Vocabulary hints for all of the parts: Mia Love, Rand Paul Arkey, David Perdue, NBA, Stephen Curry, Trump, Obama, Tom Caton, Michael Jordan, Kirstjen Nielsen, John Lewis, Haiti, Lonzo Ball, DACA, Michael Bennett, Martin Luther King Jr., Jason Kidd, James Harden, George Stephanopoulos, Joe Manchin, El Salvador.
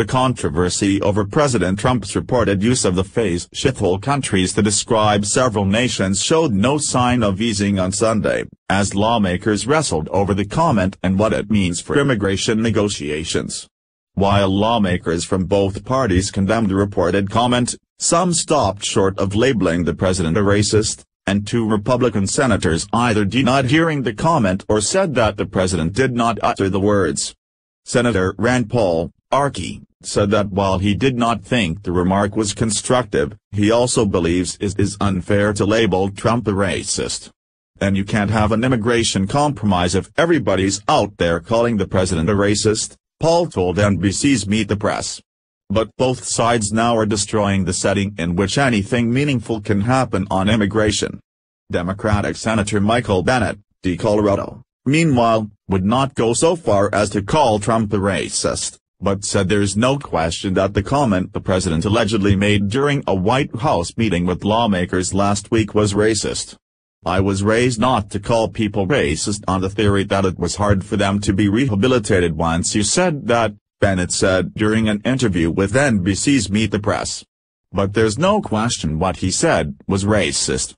The controversy over President Trump's reported use of the phrase shithole countries to describe several nations showed no sign of easing on Sunday, as lawmakers wrestled over the comment and what it means for immigration negotiations. While lawmakers from both parties condemned the reported comment, some stopped short of labeling the president a racist, and two Republican senators either denied hearing the comment or said that the president did not utter the words. Senator Rand Paul Arkey said that while he did not think the remark was constructive, he also believes it is unfair to label Trump a racist. And you can't have an immigration compromise if everybody's out there calling the president a racist, Paul told NBC's Meet the Press. But both sides now are destroying the setting in which anything meaningful can happen on immigration. Democratic Senator Michael Bennett, D. Colorado, meanwhile, would not go so far as to call Trump a racist, but said there's no question that the comment the president allegedly made during a White House meeting with lawmakers last week was racist. I was raised not to call people racist on the theory that it was hard for them to be rehabilitated once you said that, Bennett said during an interview with NBC's Meet the Press. But there's no question what he said was racist.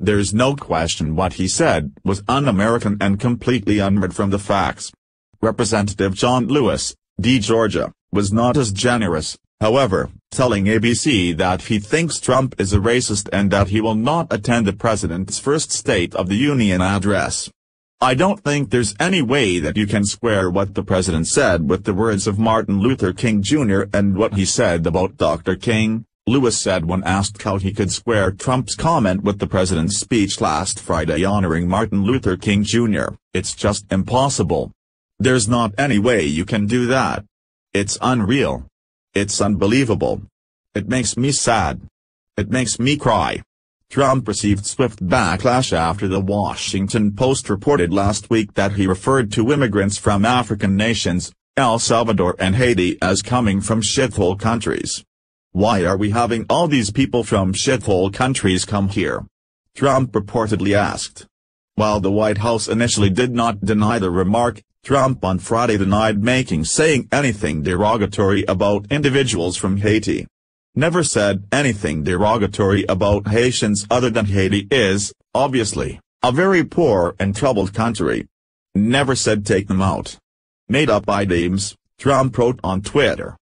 There's no question what he said was un-American and completely unread from the facts. Representative John Lewis, D. Georgia, was not as generous, however, telling ABC that he thinks Trump is a racist and that he will not attend the president's first State of the Union address. I don't think there's any way that you can square what the president said with the words of Martin Luther King Jr. and what he said about Dr. King, Lewis said when asked how he could square Trump's comment with the president's speech last Friday honoring Martin Luther King Jr. It's just impossible. There's not any way you can do that. It's unreal. It's unbelievable. It makes me sad. It makes me cry. Trump received swift backlash after The Washington Post reported last week that he referred to immigrants from African nations, El Salvador and Haiti as coming from shithole countries. Why are we having all these people from shithole countries come here? Trump reportedly asked. While the White House initially did not deny the remark, Trump on Friday denied saying anything derogatory about individuals from Haiti. Never said anything derogatory about Haitians other than Haiti is, obviously, a very poor and troubled country. Never said take them out. Made up items, Trump wrote on Twitter.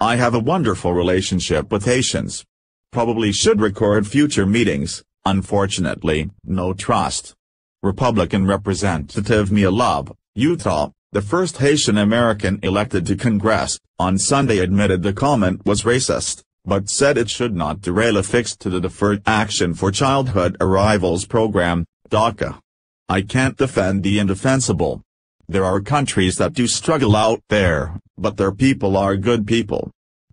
I have a wonderful relationship with Haitians. Probably should record future meetings, unfortunately, no trust. Republican Representative Mia Love, Utah, the first Haitian American elected to Congress, on Sunday admitted the comment was racist, but said it should not derail a fix to the Deferred Action for Childhood Arrivals program, DACA. I can't defend the indefensible. There are countries that do struggle out there, but their people are good people.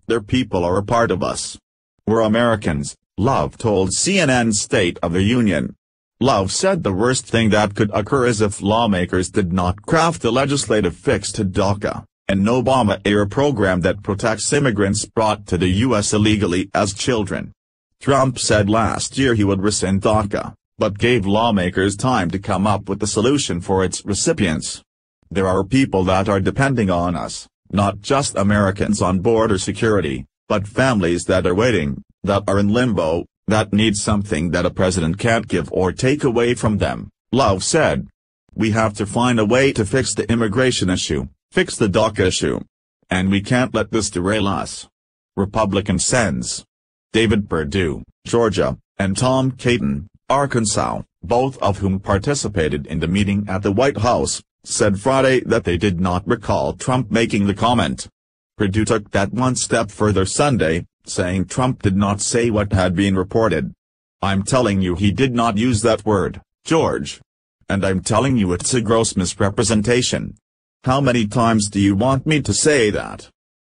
Their people are a part of us. We're Americans, Love told CNN's State of the Union. Love said the worst thing that could occur is if lawmakers did not craft a legislative fix to DACA, an Obama-era program that protects immigrants brought to the U.S. illegally as children. Trump said last year he would rescind DACA, but gave lawmakers time to come up with a solution for its recipients. There are people that are depending on us, not just Americans on border security, but families that are waiting, that are in limbo, that needs something that a president can't give or take away from them, Love said. We have to find a way to fix the immigration issue, fix the DACA issue. And we can't let this derail us. Republican Sens. David Perdue, Georgia, and Tom Caton, Arkansas, both of whom participated in the meeting at the White House, said Friday that they did not recall Trump making the comment. Perdue took that one step further Sunday, saying Trump did not say what had been reported. I'm telling you he did not use that word, George. And I'm telling you it's a gross misrepresentation. How many times do you want me to say that?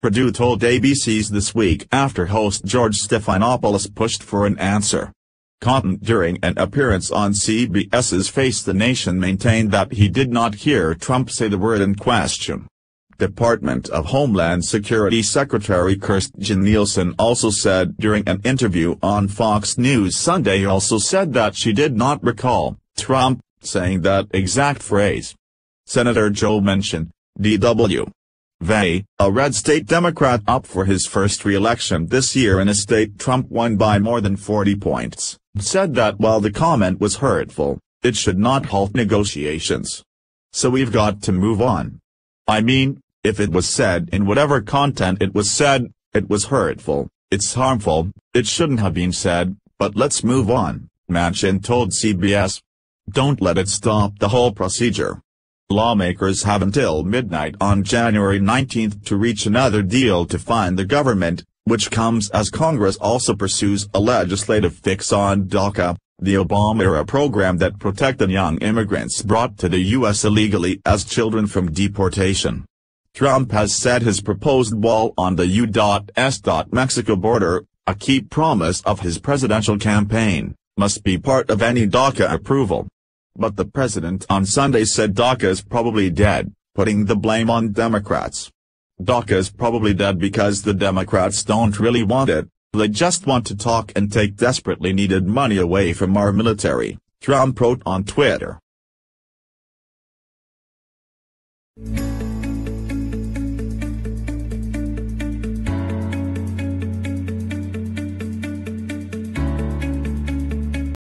Perdue told ABC's This Week after host George Stephanopoulos pushed for an answer. Caton during an appearance on CBS's Face the Nation maintained that he did not hear Trump say the word in question. Department of Homeland Security Secretary Kirstjen Nielsen also said during an interview on Fox News Sunday that she did not recall Trump saying that exact phrase. Senator Joe Manchin, D.W. Vey, a red state Democrat up for his first re-election this year in a state Trump won by more than 40 points, said that while the comment was hurtful, it should not halt negotiations. So we've got to move on. I mean, if it was said in whatever content it was said, it was hurtful, it's harmful, it shouldn't have been said, but let's move on, Manchin told CBS. Don't let it stop the whole procedure. Lawmakers have until midnight on January 19 to reach another deal to fund the government, which comes as Congress also pursues a legislative fix on DACA, the Obama-era program that protected young immigrants brought to the U.S. illegally as children from deportation. Trump has said his proposed wall on the U.S. Mexico border, a key promise of his presidential campaign, must be part of any DACA approval. But the president on Sunday said DACA is probably dead, putting the blame on Democrats. DACA is probably dead because the Democrats don't really want it, they just want to talk and take desperately needed money away from our military, Trump wrote on Twitter.